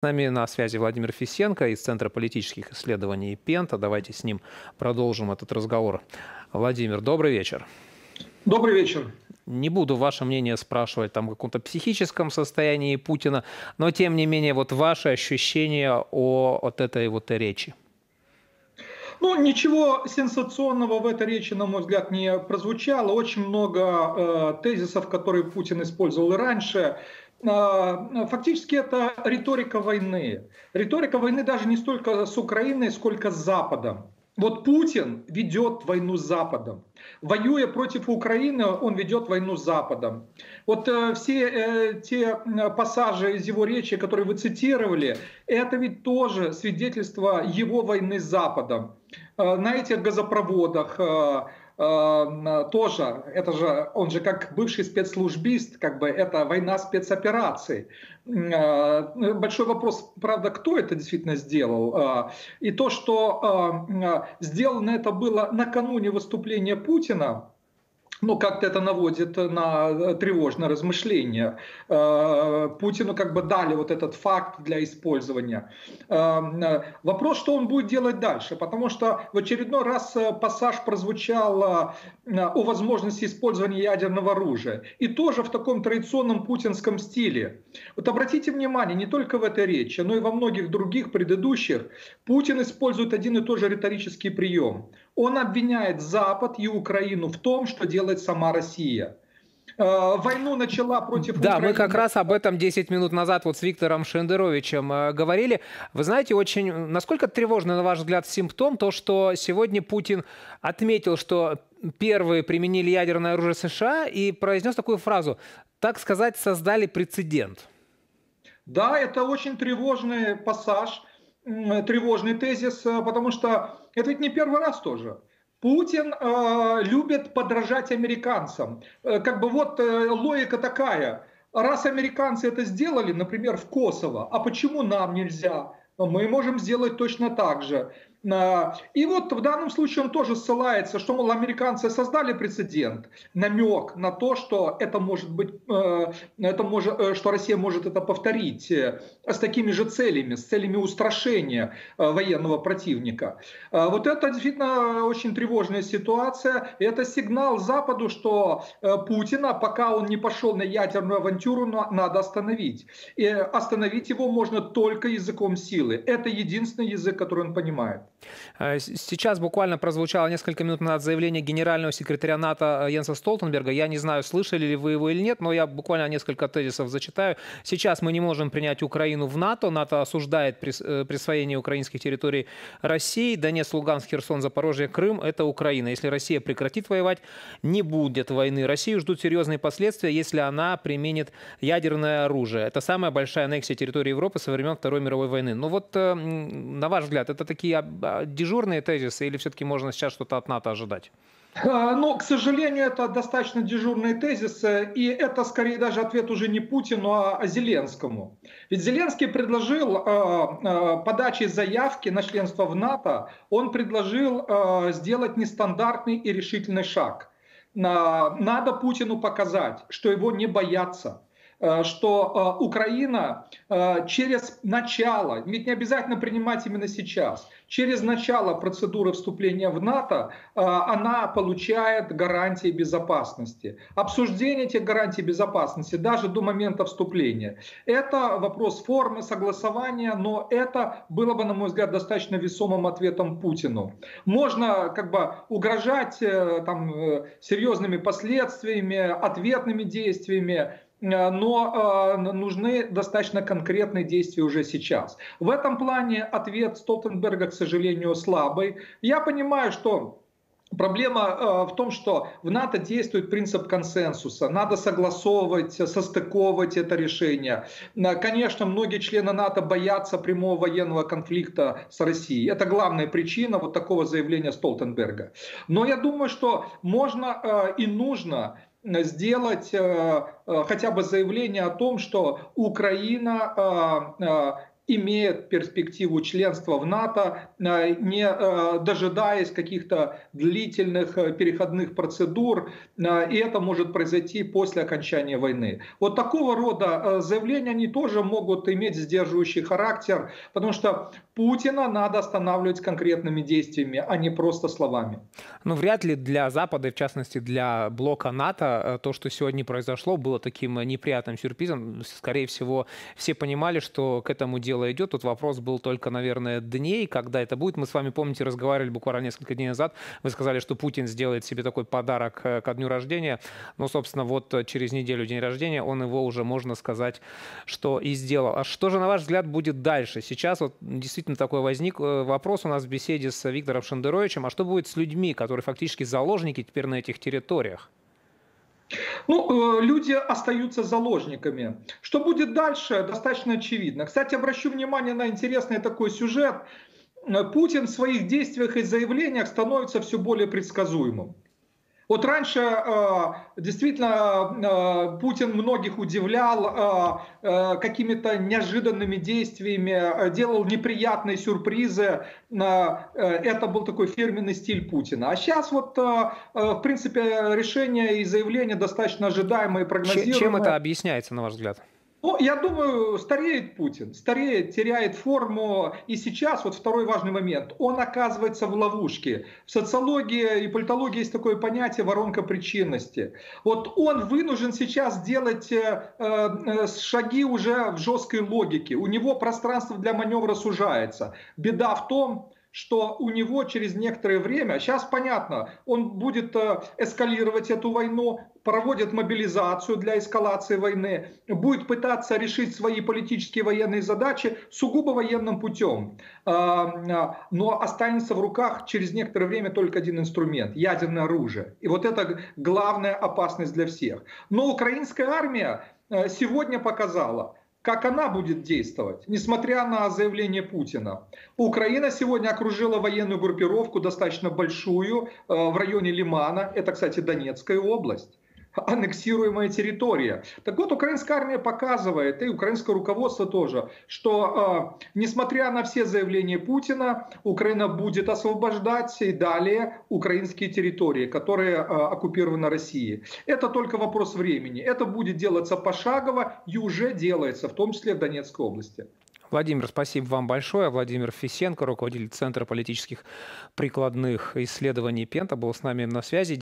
С нами на связи Владимир Фесенко из Центра политических исследований Пента. Давайте с ним продолжим этот разговор. Владимир, добрый вечер. Добрый вечер. Не буду ваше мнение спрашивать там, о каком-то психическом состоянии Путина, но тем не менее вот ваши ощущения от этой вот речи. Ну, ничего сенсационного в этой речи, на мой взгляд, не прозвучало. Очень много тезисов, которые Путин использовал и раньше. Фактически это риторика войны. Риторика войны даже не столько с Украиной, сколько с Западом. Вот Путин ведет войну с Западом. Воюя против Украины, он ведет войну с Западом. Вот все те пассажи из его речи, которые вы цитировали, это ведь тоже свидетельство его войны с Западом. На этих газопроводах тоже, он же как бывший спецслужбист, как бы это война спецопераций. Большой вопрос, правда, кто это действительно сделал. И то, что сделано это было накануне выступления Путина, ну, как-то это наводит на тревожное размышление. Путину как бы дали вот этот факт для использования. Вопрос, что он будет делать дальше, потому что в очередной раз пассаж прозвучал о возможности использования ядерного оружия. И тоже в таком традиционном путинском стиле. Вот обратите внимание, не только в этой речи, но и во многих других предыдущих Путин использует один и тот же риторический прием. Он обвиняет Запад и Украину в том, что делает сама Россия. Войну начала против Украины. Да, мы как раз об этом 10 минут назад вот с Виктором Шендеровичем говорили. Вы знаете, очень, насколько тревожный, на ваш взгляд, симптом, то, что сегодня Путин отметил, что первые применили ядерное оружие США, и произнес такую фразу, так сказать, создали прецедент. Да, это очень тревожный пассаж, тревожный тезис, потому что это ведь не первый раз тоже. Путин любит подражать американцам. Как бы вот логика такая. Раз американцы это сделали, например, в Kosovo, а почему нам нельзя? Мы можем сделать точно так же. И вот в данном случае он тоже ссылается, что, мол, американцы создали прецедент, намек на то, что что Россия может это повторить с такими же целями, с целями устрашения военного противника. Вот это действительно очень тревожная ситуация. Это сигнал Западу, что Путина, пока он не пошел на ядерную авантюру, надо остановить. И остановить его можно только языком силы. Это единственный язык, который он понимает. Сейчас буквально прозвучало несколько минут назад заявление генерального секретаря НАТО Йенса Столтенберга. Я не знаю, слышали ли вы его или нет, но я буквально несколько тезисов зачитаю. Сейчас мы не можем принять Украину в НАТО. НАТО осуждает присвоение украинских территорий России. Донецк, Луганск, Херсон, Запорожье, Крым – это Украина. Если Россия прекратит воевать, не будет войны. Россию ждут серьезные последствия, если она применит ядерное оружие. Это самая большая аннексия территории Европы со времен Второй мировой войны. Ну вот, на ваш взгляд, это такие дежурные тезисы или все-таки можно сейчас что-то от НАТО ожидать? Ну, к сожалению, это достаточно дежурные тезисы, и это скорее даже ответ уже не Путину, а Зеленскому. Ведь Зеленский предложил подачи заявки на членство в НАТО, он предложил сделать нестандартный и решительный шаг. Надо Путину показать, что его не боятся. Что Украина через начало, ведь не обязательно принимать именно сейчас, через начало процедуры вступления в НАТО она получает гарантии безопасности. Обсуждение этих гарантий безопасности даже до момента вступления. Это вопрос формы, согласования, но это было бы, на мой взгляд, достаточно весомым ответом Путину. Можно как бы угрожать там, серьезными последствиями, ответными действиями, но нужны достаточно конкретные действия уже сейчас. В этом плане ответ Столтенберга, к сожалению, слабый. Я понимаю, что проблема в том, что в НАТО действует принцип консенсуса. Надо согласовывать, состыковывать это решение. Конечно, многие члены НАТО боятся прямого военного конфликта с Россией. Это главная причина вот такого заявления Столтенберга. Но я думаю, что можно и нужно сделать хотя бы заявление о том, что Украина имеет перспективу членства в НАТО, не дожидаясь каких-то длительных переходных процедур, и это может произойти после окончания войны. Вот такого рода заявления, они тоже могут иметь сдерживающий характер, потому что Путина надо останавливать конкретными действиями, а не просто словами. Но вряд ли для Запада, и в частности для блока НАТО, то, что сегодня произошло, было таким неприятным сюрпризом. Скорее всего, все понимали, что к этому дело идет. Тут вопрос был только, наверное, дней, когда это будет. Мы с вами, помните, разговаривали буквально несколько дней назад. Вы сказали, что Путин сделает себе такой подарок ко дню рождения. Но, собственно, вот через неделю день рождения он его уже, можно сказать, что и сделал. А что же, на ваш взгляд, будет дальше? Сейчас вот действительно такой возник вопрос у нас в беседе с Виктором Шендеровичем. А что будет с людьми, которые фактически заложники теперь на этих территориях? Ну, люди остаются заложниками. Что будет дальше, достаточно очевидно. Кстати, обращу внимание на интересный такой сюжет. Путин в своих действиях и заявлениях становится все более предсказуемым. Вот раньше действительно Путин многих удивлял какими-то неожиданными действиями, делал неприятные сюрпризы. Это был такой фирменный стиль Путина. А сейчас вот, в принципе, решения и заявления достаточно ожидаемые, прогнозируемые. Чем это объясняется, на ваш взгляд? Ну, я думаю, стареет Путин, стареет, теряет форму. И сейчас, вот второй важный момент, он оказывается в ловушке. В социологии и политологии есть такое понятие воронка причинности. Вот он вынужден сейчас делать шаги уже в жесткой логике. У него пространство для маневра сужается. Беда в том, что у него через некоторое время, сейчас понятно, он будет эскалировать эту войну, проводит мобилизацию для эскалации войны, будет пытаться решить свои политические военные задачи сугубо военным путем. Но останется в руках через некоторое время только один инструмент – ядерное оружие. И вот это главная опасность для всех. Но украинская армия сегодня показала, как она будет действовать, несмотря на заявление Путина. Украина сегодня окружила военную группировку, достаточно большую, в районе Лимана. Это, кстати, Донецкая область, аннексируемая территория. Так вот, украинская армия показывает, и украинское руководство тоже, что, несмотря на все заявления Путина, Украина будет освобождать и далее украинские территории, которые оккупированы Россией. Это только вопрос времени. Это будет делаться пошагово и уже делается, в том числе в Донецкой области. Владимир, спасибо вам большое. Владимир Фесенко, руководитель Центра политических прикладных исследований Пента, был с нами на связи.